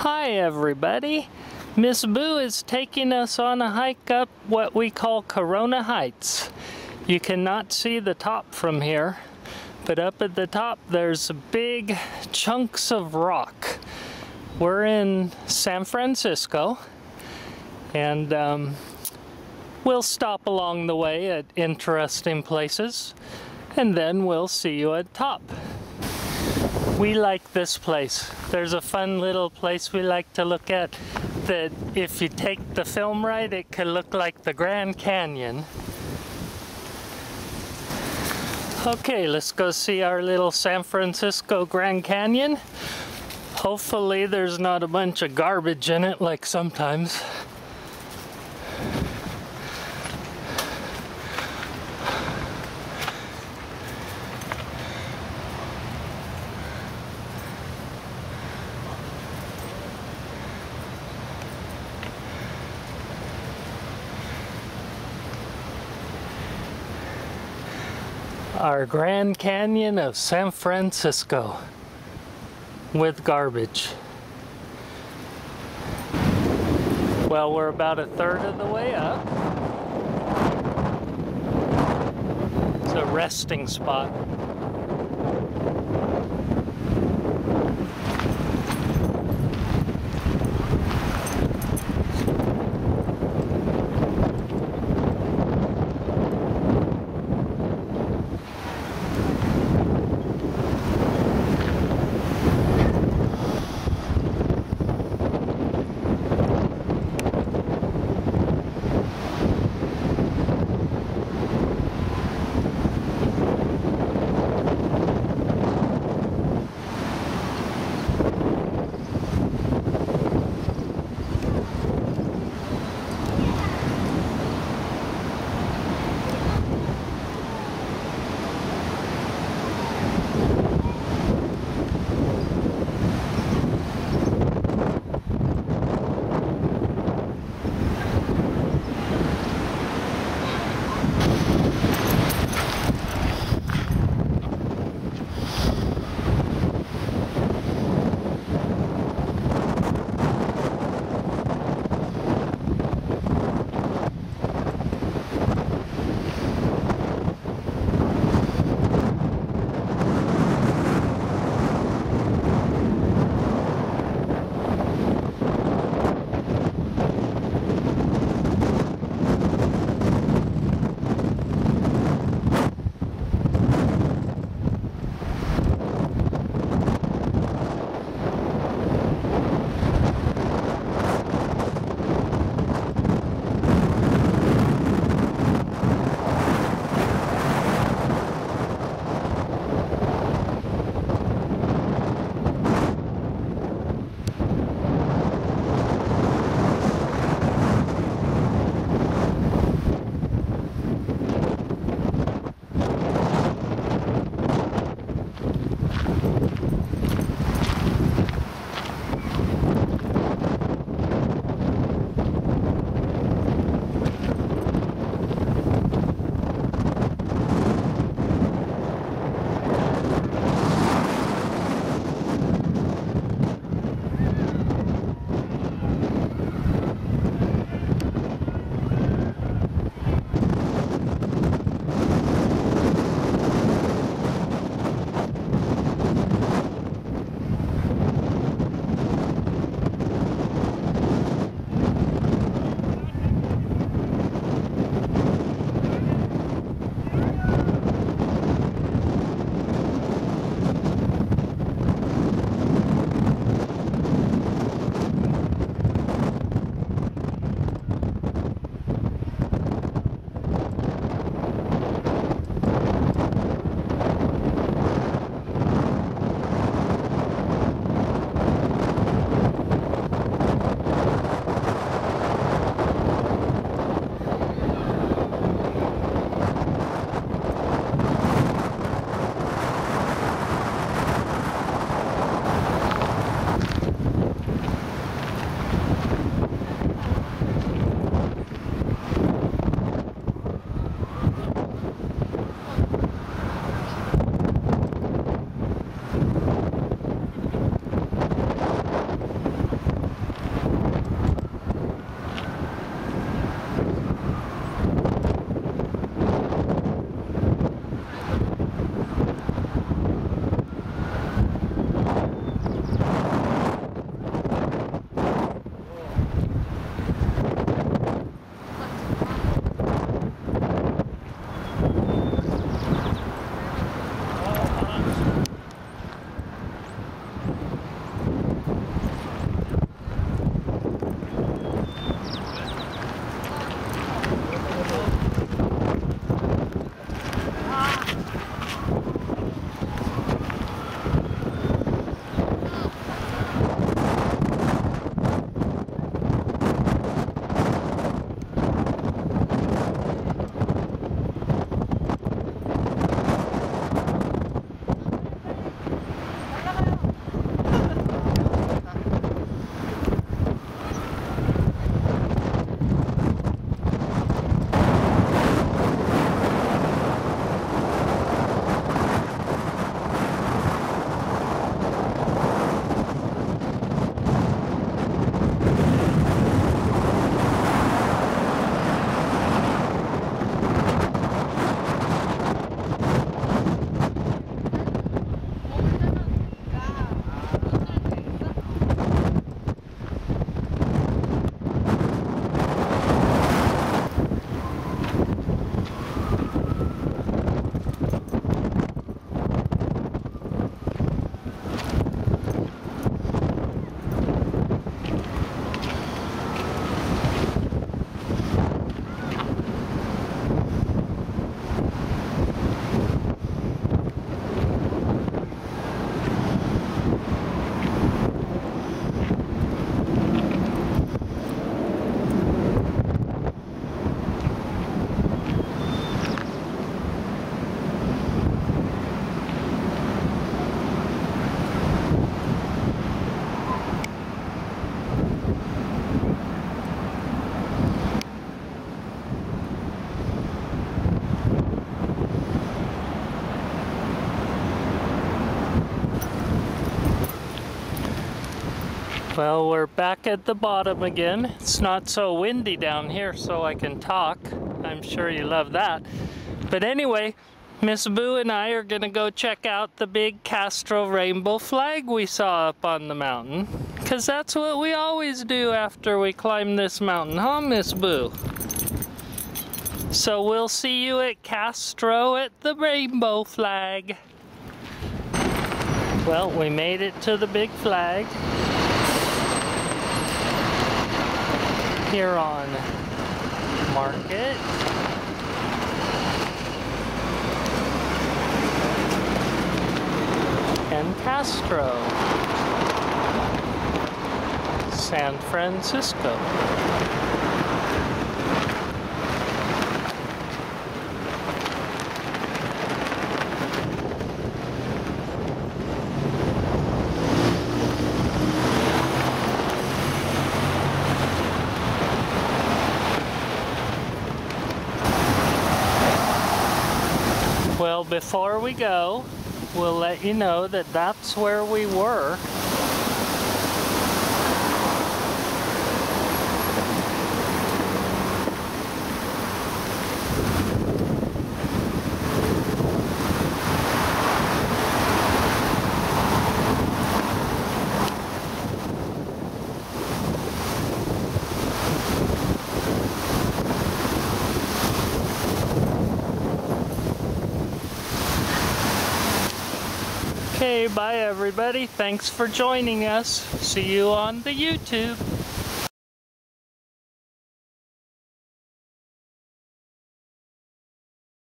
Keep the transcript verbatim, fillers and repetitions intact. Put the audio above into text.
Hi everybody, Miss Boo is taking us on a hike up what we call Corona Heights. You cannot see the top from here, but up at the top there's big chunks of rock. We're in San Francisco, and um, we'll stop along the way at interesting places, and then we'll see you at top. We like this place. There's a fun little place we like to look at that if you take the film right, it could look like the Grand Canyon. Okay, let's go see our little San Francisco Grand Canyon. Hopefully there's not a bunch of garbage in it like sometimes. Our Grand Canyon of San Francisco with garbage. Well, we're about a third of the way up. It's a resting spot. Well, we're back at the bottom again. It's not so windy down here, so I can talk. I'm sure you love that. But anyway, Miss Boo and I are gonna go check out the big Castro Rainbow Flag we saw up on the mountain, because that's what we always do after we climb this mountain, huh, Miss Boo? So we'll see you at Castro at the Rainbow Flag. Well, we made it to the big flag here on Market. And Castro, San Francisco. Well, before we go, we'll let you know that that's where we were. Okay, bye everybody. Thanks for joining us. See you on the YouTube.